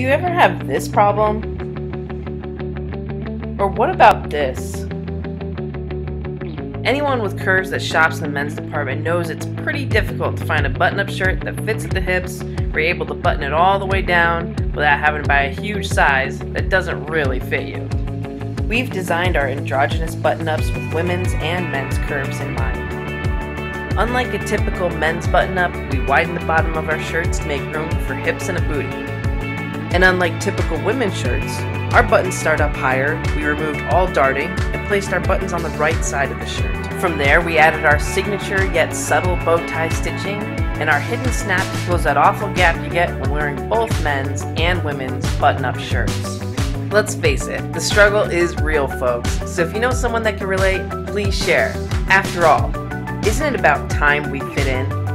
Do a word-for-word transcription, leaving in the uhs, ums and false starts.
Do you ever have this problem? Or what about this? Anyone with curves that shops in the men's department knows it's pretty difficult to find a button-up shirt that fits at the hips, where you're able to button it all the way down without having to buy a huge size that doesn't really fit you. We've designed our androgynous button-ups with women's and men's curves in mind. Unlike a typical men's button-up, we widen the bottom of our shirts to make room for hips and a booty. And unlike typical women's shirts, our buttons start up higher, we removed all darting, and placed our buttons on the right side of the shirt. From there, we added our signature yet subtle bow tie stitching, and our hidden snap to close that awful gap you get when wearing both men's and women's button-up shirts. Let's face it, the struggle is real, folks, so if you know someone that can relate, please share. After all, isn't it about time we fit in?